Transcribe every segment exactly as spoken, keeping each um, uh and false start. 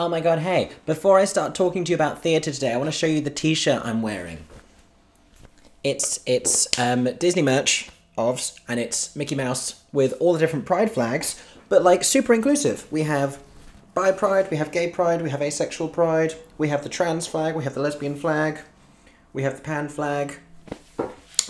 Oh my god, hey, before I start talking to you about theatre today, I want to show you the t-shirt I'm wearing. It's, it's um, Disney merch, ofs, and it's Mickey Mouse with all the different pride flags, but like super inclusive. We have bi pride, we have gay pride, we have asexual pride, we have the trans flag, we have the lesbian flag, we have the pan flag,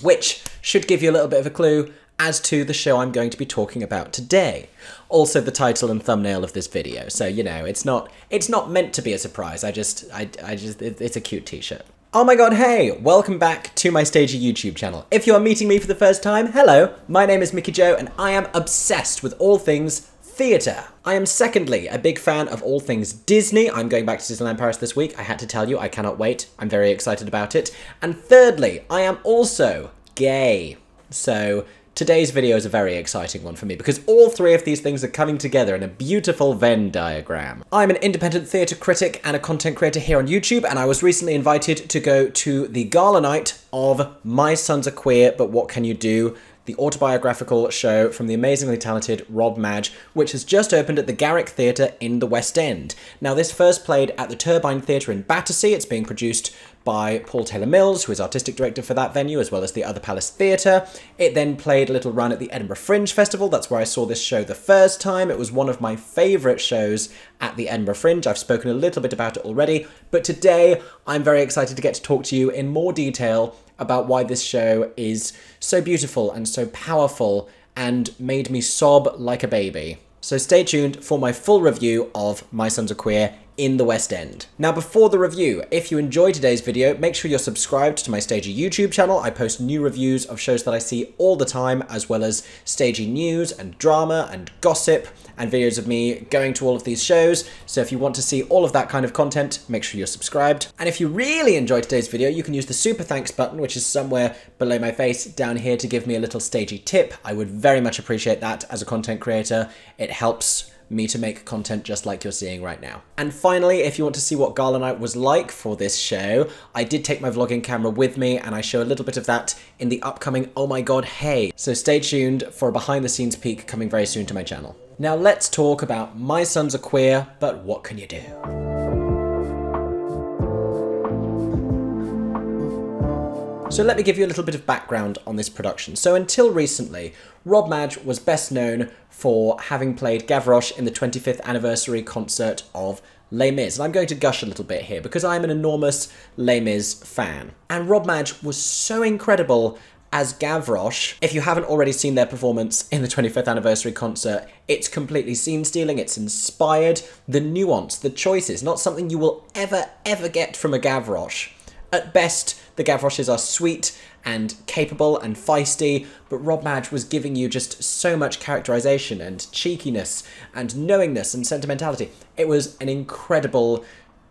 which should give you a little bit of a clue as to the show I'm going to be talking about today. Also the title and thumbnail of this video. So, you know, it's not it's not meant to be a surprise. I just, I, I just, it, it's a cute t-shirt. Oh my god, hey! Welcome back to my Stagey YouTube channel. If you are meeting me for the first time, hello! My name is Mickey Jo and I am obsessed with all things theatre. I am secondly a big fan of all things Disney. I'm going back to Disneyland Paris this week. I had to tell you, I cannot wait. I'm very excited about it. And thirdly, I am also gay. So today's video is a very exciting one for me because all three of these things are coming together in a beautiful Venn diagram. I'm an independent theatre critic and a content creator here on YouTube, and I was recently invited to go to the gala night of My Son's a Queer But What Can You Do?, the autobiographical show from the amazingly talented Rob Madge, which has just opened at the Garrick Theatre in the West End. Now, this first played at the Turbine Theatre in Battersea. It's being produced by Paul Taylor-Mills, who is artistic director for that venue, as well as the Other Palace Theatre. It then played a little run at the Edinburgh Fringe Festival. That's where I saw this show the first time. It was one of my favourite shows at the Edinburgh Fringe. I've spoken a little bit about it already, but today I'm very excited to get to talk to you in more detail about why this show is so beautiful and so powerful and made me sob like a baby. So stay tuned for my full review of My Son's a Queer in the West End. Now, before the review, if you enjoy today's video, make sure you're subscribed to my Stagey YouTube channel. I post new reviews of shows that I see all the time, as well as Stagey news and drama and gossip and videos of me going to all of these shows. So if you want to see all of that kind of content, make sure you're subscribed. And if you really enjoyed today's video, you can use the super thanks button, which is somewhere below my face down here, to give me a little Stagey tip. I would very much appreciate that as a content creator. It helps me to make content just like you're seeing right now. And finally, if you want to see what gala night was like for this show, I did take my vlogging camera with me and I show a little bit of that in the upcoming Oh My God Hey. So stay tuned for a behind the scenes peek coming very soon to my channel. Now let's talk about My Son's a Queer, But What Can You Do? So let me give you a little bit of background on this production. So until recently, Rob Madge was best known for having played Gavroche in the twenty-fifth anniversary concert of Les Mis. And I'm going to gush a little bit here because I'm an enormous Les Mis fan. And Rob Madge was so incredible as Gavroche. If you haven't already seen their performance in the twenty-fifth anniversary concert, it's completely scene stealing, it's inspired. The nuance, the choices, not something you will ever, ever get from a Gavroche. At best, the Gavroches are sweet and capable and feisty, but Rob Madge was giving you just so much characterization and cheekiness and knowingness and sentimentality. It was an incredible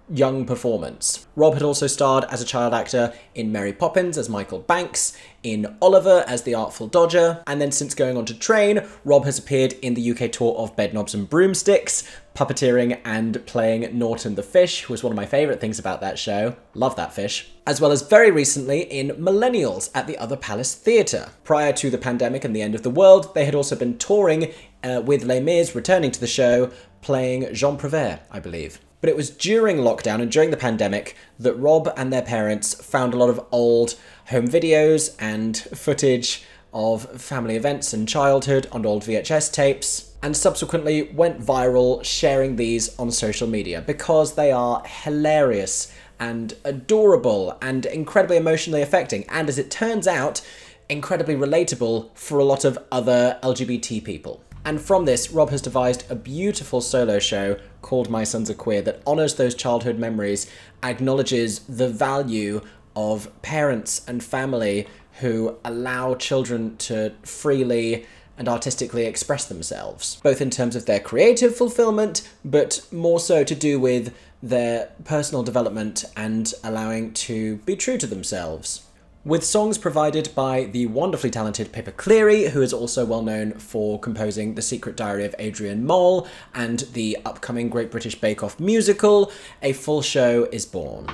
young performance. Rob had also starred as a child actor in Mary Poppins as Michael Banks, in Oliver as the Artful Dodger, and then since going on to train, Rob has appeared in the U K tour of Bedknobs and Broomsticks, puppeteering and playing Norton the Fish, who was one of my favourite things about that show. Love that fish. As well as very recently in Millennials at the Other Palace Theatre. Prior to the pandemic and the end of the world, they had also been touring uh, with Les Mis, returning to the show, playing Jean Prouvaire, I believe. But it was during lockdown and during the pandemic that Rob and their parents found a lot of old home videos and footage of family events and childhood on old V H S tapes, and subsequently went viral sharing these on social media because they are hilarious and adorable and incredibly emotionally affecting, and as it turns out, incredibly relatable for a lot of other L G B T people. And from this, Rob has devised a beautiful solo show called My Son's a Queer that honours those childhood memories, acknowledges the value of parents and family who allow children to freely and artistically express themselves, both in terms of their creative fulfilment, but more so to do with their personal development and allowing to be true to themselves. With songs provided by the wonderfully talented Pippa Cleary, who is also well known for composing The Secret Diary of Adrian Mole and the upcoming Great British Bake Off musical, a full show is born.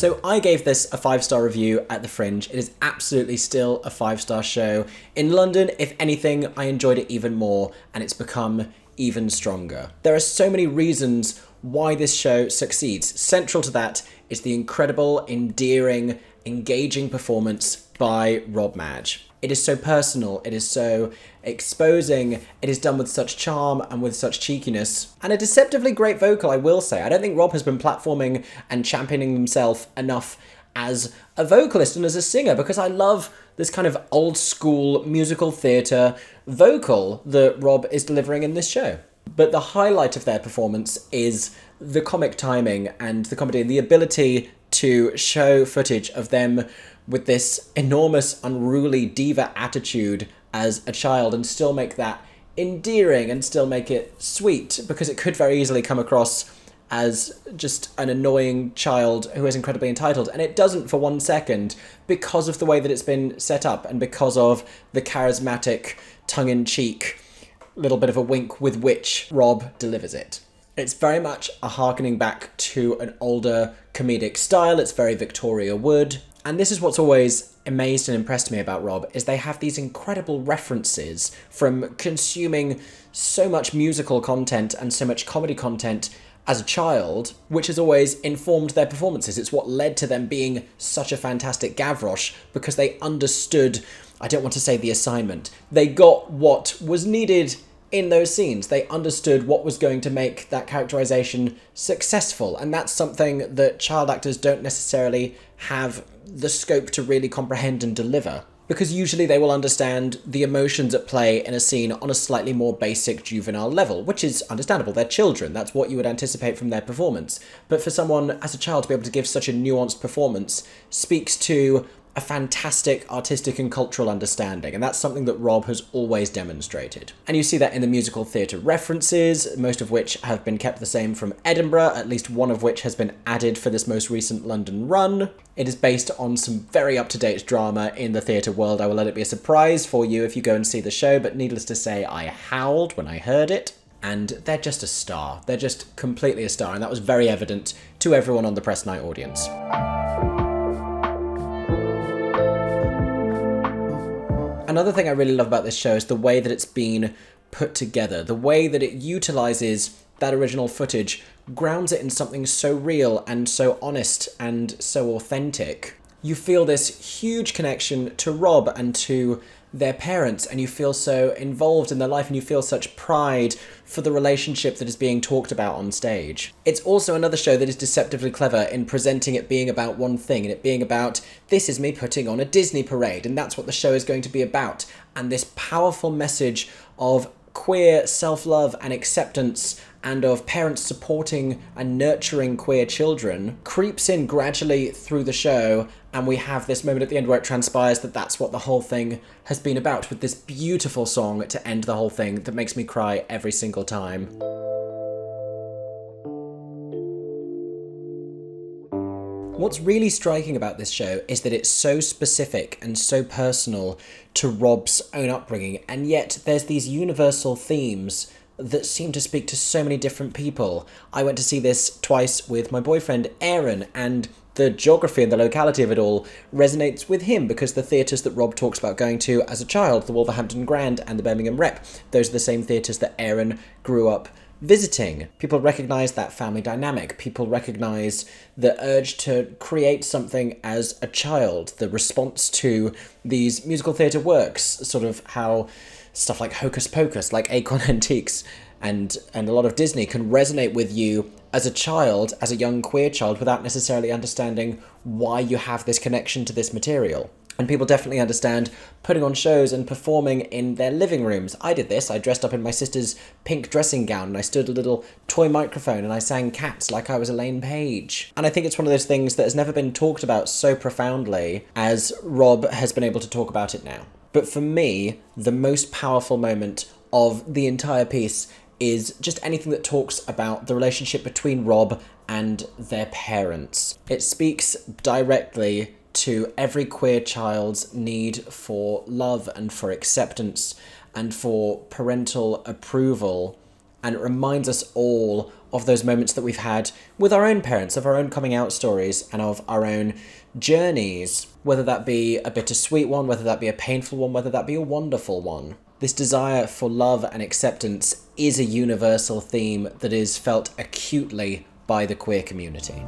So I gave this a five-star review at the Fringe. It is absolutely still a five-star show. In London, if anything, I enjoyed it even more, and it's become even stronger. There are so many reasons why this show succeeds. Central to that is the incredible, endearing, engaging performance by Rob Madge. It is so personal, it is so exposing, it is done with such charm and with such cheekiness, and a deceptively great vocal, I will say. I don't think Rob has been platforming and championing himself enough as a vocalist and as a singer, because I love this kind of old school musical theatre vocal that Rob is delivering in this show. But the highlight of their performance is the comic timing and the comedy and the ability to show footage of them with this enormous, unruly diva attitude as a child and still make that endearing and still make it sweet, because it could very easily come across as just an annoying child who is incredibly entitled. And it doesn't for one second, because of the way that it's been set up and because of the charismatic, tongue-in-cheek, little bit of a wink with which Rob delivers it. It's very much a harkening back to an older comedic style. It's very Victoria Wood. And this is what's always amazed and impressed me about Rob, is they have these incredible references from consuming so much musical content and so much comedy content as a child, which has always informed their performances. It's what led to them being such a fantastic Gavroche, because they understood, I don't want to say the assignment, they got what was needed in those scenes. They understood what was going to make that characterization successful, and that's something that child actors don't necessarily have the scope to really comprehend and deliver, because usually they will understand the emotions at play in a scene on a slightly more basic juvenile level, which is understandable. They're children. That's what you would anticipate from their performance. But for someone as a child to be able to give such a nuanced performance speaks to a fantastic artistic and cultural understanding, and that's something that Rob has always demonstrated. And you see that in the musical theatre references, most of which have been kept the same from Edinburgh, at least one of which has been added for this most recent London run. It is based on some very up-to-date drama in the theatre world. I will let it be a surprise for you if you go and see the show, but needless to say, I howled when I heard it. And they're just a star. They're just completely a star, and that was very evident to everyone on the press night audience. Another thing I really love about this show is the way that it's been put together. The way that it utilises that original footage grounds it in something so real and so honest and so authentic. You feel this huge connection to Rob and to their parents, and you feel so involved in their life, and you feel such pride for the relationship that is being talked about on stage. It's also another show that is deceptively clever in presenting it being about one thing, and it being about, this is me putting on a Disney parade, and that's what the show is going to be about. And this powerful message of queer self-love and acceptance, and of parents supporting and nurturing queer children, creeps in gradually through the show, and we have this moment at the end where it transpires that that's what the whole thing has been about, with this beautiful song to end the whole thing that makes me cry every single time. What's really striking about this show is that it's so specific and so personal to Rob's own upbringing, and yet there's these universal themes that seem to speak to so many different people. I went to see this twice with my boyfriend Aaron, and the geography and the locality of it all resonates with him, because the theatres that Rob talks about going to as a child, the Wolverhampton Grand and the Birmingham Rep, those are the same theatres that Aaron grew up visiting. People recognise that family dynamic. People recognise the urge to create something as a child, the response to these musical theatre works, sort of how stuff like Hocus Pocus, like Acorn Antiques, and, and a lot of Disney can resonate with you as a child, as a young queer child, without necessarily understanding why you have this connection to this material. And people definitely understand putting on shows and performing in their living rooms. I did this. I dressed up in my sister's pink dressing gown, and I stood a little toy microphone, and I sang Cats like I was Elaine Paige. And I think it's one of those things that has never been talked about so profoundly as Rob has been able to talk about it now. But for me, the most powerful moment of the entire piece is just anything that talks about the relationship between Rob and their parents. It speaks directly to every queer child's need for love and for acceptance and for parental approval, and it reminds us all of those moments that we've had with our own parents, of our own coming out stories and of our own journeys, whether that be a bittersweet one, whether that be a painful one, whether that be a wonderful one. This desire for love and acceptance is a universal theme that is felt acutely by the queer community.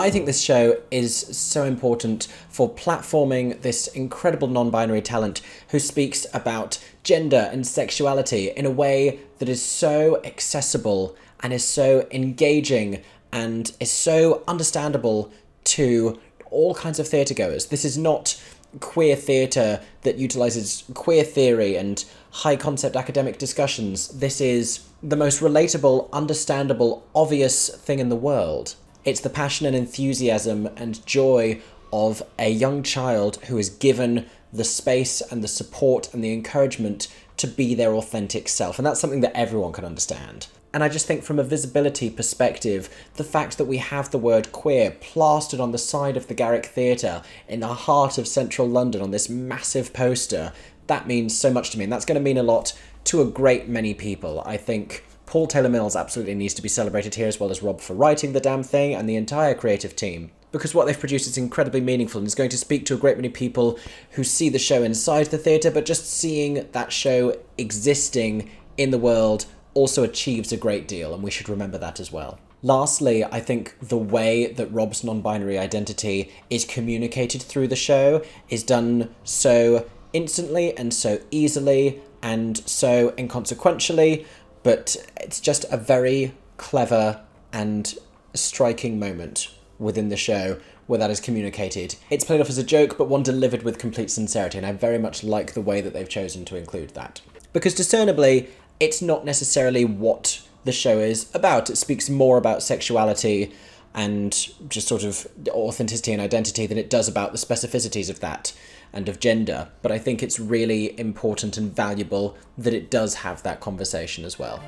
I think this show is so important for platforming this incredible non-binary talent who speaks about gender and sexuality in a way that is so accessible and is so engaging and is so understandable to all kinds of theatregoers. This is not queer theatre that utilises queer theory and high-concept academic discussions. This is the most relatable, understandable, obvious thing in the world. It's the passion and enthusiasm and joy of a young child who is given the space and the support and the encouragement to be their authentic self. And that's something that everyone can understand. And I just think from a visibility perspective, the fact that we have the word queer plastered on the side of the Garrick Theatre in the heart of central London on this massive poster, that means so much to me. And that's going to mean a lot to a great many people, I think. Paul Taylor-Mills absolutely needs to be celebrated here, as well as Rob for writing the damn thing and the entire creative team, because what they've produced is incredibly meaningful and is going to speak to a great many people who see the show inside the theatre, but just seeing that show existing in the world also achieves a great deal, and we should remember that as well. Lastly, I think the way that Rob's non-binary identity is communicated through the show is done so instantly and so easily and so inconsequentially, but it's just a very clever and striking moment within the show where that is communicated. It's played off as a joke, but one delivered with complete sincerity, and I very much like the way that they've chosen to include that. Because discernibly, it's not necessarily what the show is about. It speaks more about sexuality and just sort of authenticity and identity than it does about the specificities of that and of gender, but I think it's really important and valuable that it does have that conversation as well.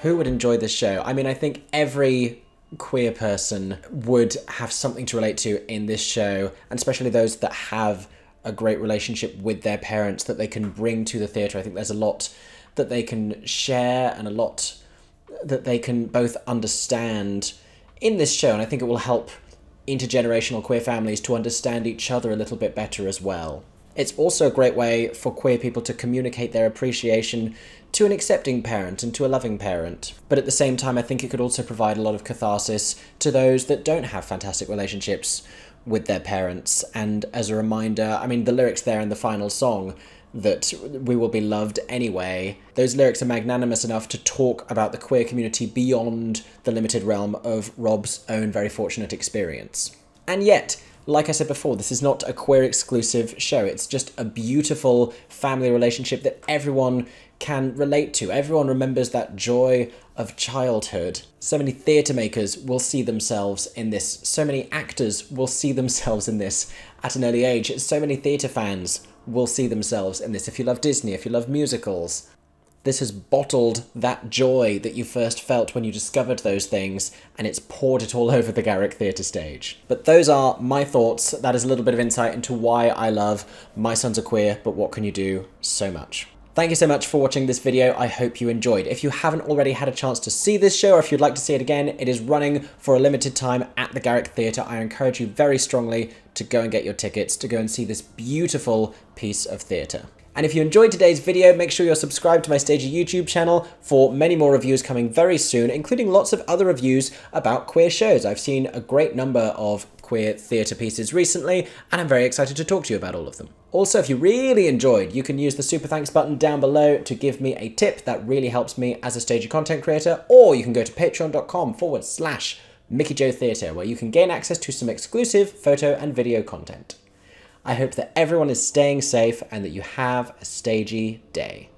Who would enjoy this show? I mean, I think every queer person would have something to relate to in this show, and especially those that have a great relationship with their parents that they can bring to the theatre. I think there's a lot that they can share and a lot that they can both understand in this show, and I think it will help intergenerational queer families to understand each other a little bit better as well. It's also a great way for queer people to communicate their appreciation to an accepting parent and to a loving parent. But at the same time, I think it could also provide a lot of catharsis to those that don't have fantastic relationships with their parents. And as a reminder, I mean, the lyrics there in the final song, that we will be loved anyway. Those lyrics are magnanimous enough to talk about the queer community beyond the limited realm of Rob's own very fortunate experience. And yet, like I said before, this is not a queer-exclusive show. It's just a beautiful family relationship that everyone can relate to. Everyone remembers that joy of childhood. So many theatre makers will see themselves in this. So many actors will see themselves in this at an early age. So many theatre fans will see themselves in this. If you love Disney, if you love musicals, this has bottled that joy that you first felt when you discovered those things, and it's poured it all over the Garrick Theatre stage. But those are my thoughts. That is a little bit of insight into why I love My Son's a Queer, But What Can You Do so much. Thank you so much for watching this video. I hope you enjoyed. If you haven't already had a chance to see this show, or if you'd like to see it again, it is running for a limited time at the Garrick Theatre. I encourage you very strongly to go and get your tickets, to go and see this beautiful piece of theatre. And if you enjoyed today's video, make sure you're subscribed to my Stagey YouTube channel for many more reviews coming very soon, including lots of other reviews about queer shows. I've seen a great number of queer theatre pieces recently, and I'm very excited to talk to you about all of them. Also, if you really enjoyed, you can use the super thanks button down below to give me a tip. That really helps me as a Stagey content creator. Or you can go to patreon.com forward slash MickeyJoTheatre, where you can gain access to some exclusive photo and video content. I hope that everyone is staying safe and that you have a Stagey day.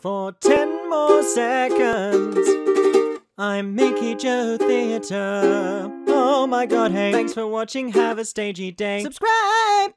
For ten more seconds, I'm MickeyJoTheatre. Oh my god, hey, thanks for watching, have a Stagey day. Subscribe!